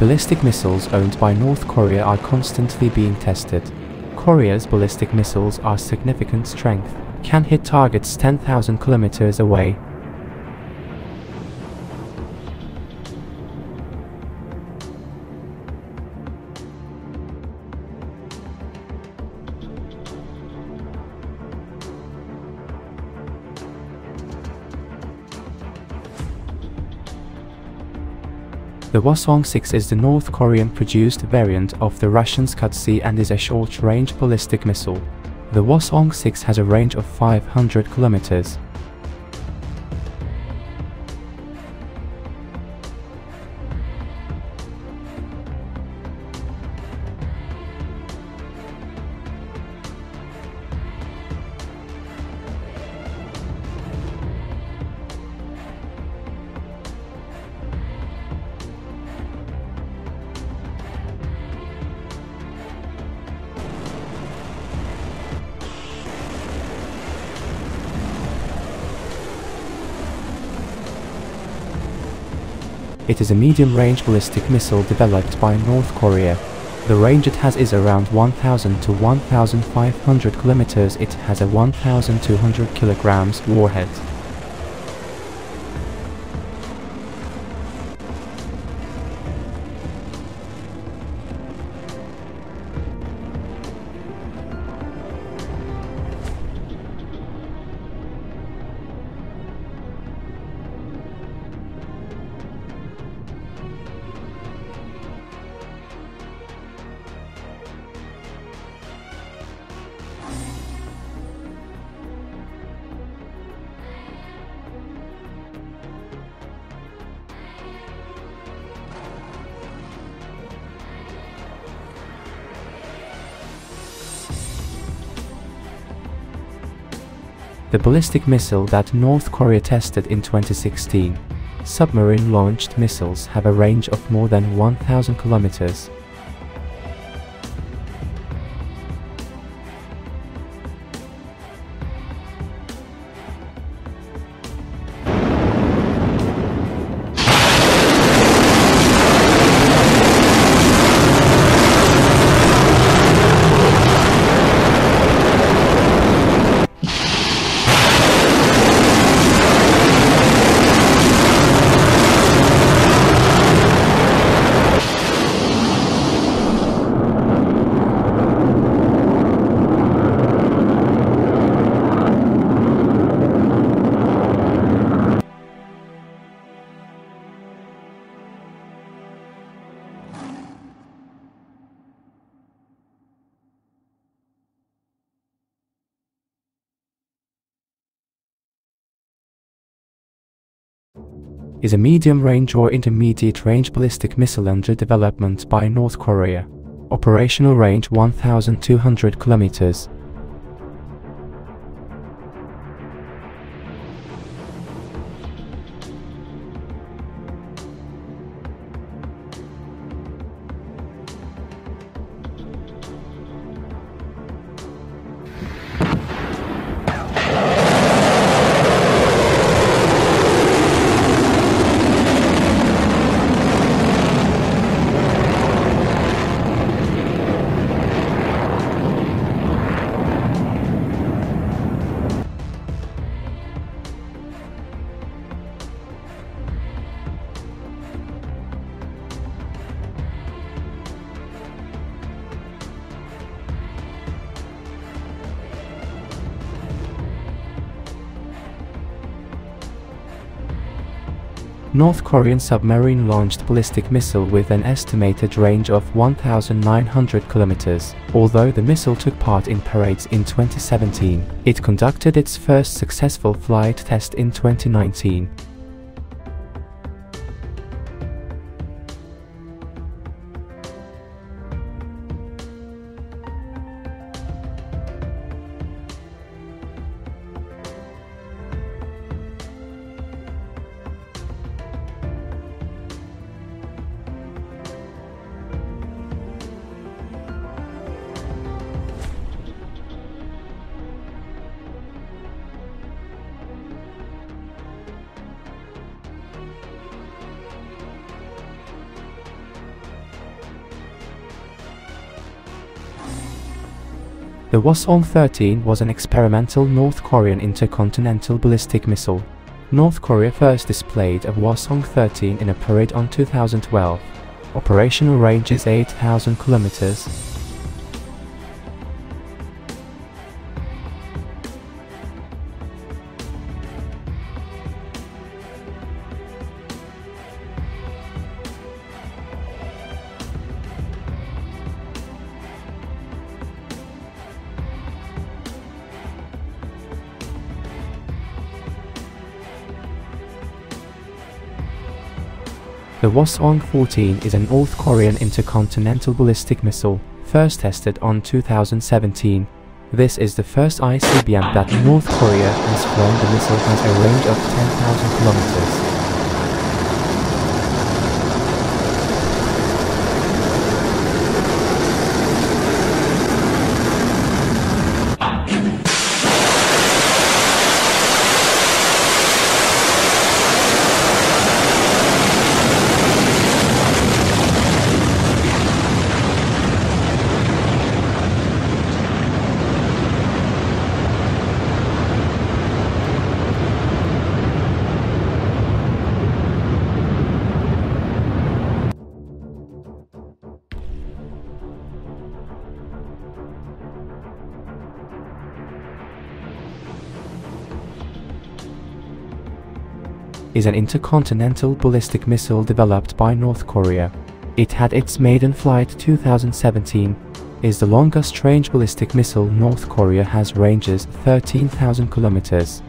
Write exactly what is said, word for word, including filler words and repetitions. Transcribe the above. Ballistic missiles owned by North Korea are constantly being tested. Korea's ballistic missiles are significant strength, can hit targets ten thousand kilometers away. The Hwasong six is the North Korean-produced variant of the Russian Scud C and is a short-range ballistic missile. The Hwasong six has a range of five hundred kilometers. It is a medium-range ballistic missile developed by North Korea. The range it has is around one thousand to one thousand five hundred kilometers. It has a one thousand two hundred kilograms warhead. The ballistic missile that North Korea tested in twenty sixteen. Submarine-launched missiles have a range of more than one thousand kilometers. Is a medium-range or intermediate-range ballistic missile under development by North Korea. Operational range one thousand two hundred kilometers. North Korean submarine-launched ballistic missile with an estimated range of one thousand nine hundred kilometers. Although the missile took part in parades in twenty seventeen, it conducted its first successful flight test in twenty nineteen. The Wasong thirteen was an experimental North Korean intercontinental ballistic missile. North Korea first displayed a Hwasong thirteen in a parade on two thousand twelve. Operational range is eight thousand kilometers. The Wasong fourteen is a North Korean intercontinental ballistic missile, first tested on two thousand seventeen. This is the first I C B M that North Korea has flown. The missile has a range of ten thousand kilometers. Is an intercontinental ballistic missile developed by North Korea. It had its maiden flight two thousand seventeen, is the longest range ballistic missile North Korea has, ranges thirteen thousand kilometers.